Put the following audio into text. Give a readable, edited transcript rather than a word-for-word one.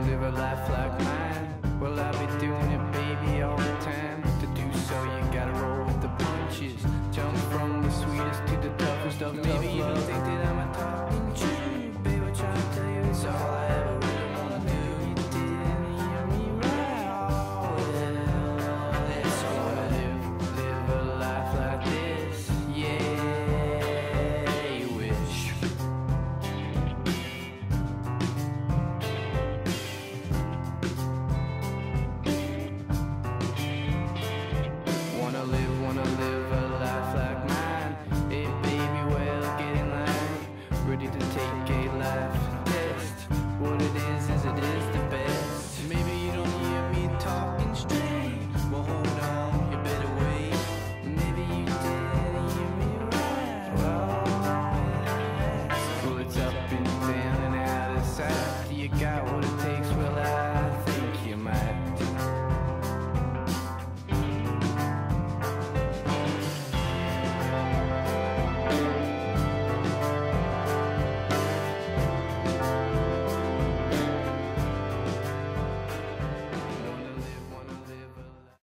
Live a life like mine. Well, I'll be doing it, baby, all the time. To do so, you gotta roll with the punches. Jump from the sweetest to the toughest of. Maybe you don't think that I'm a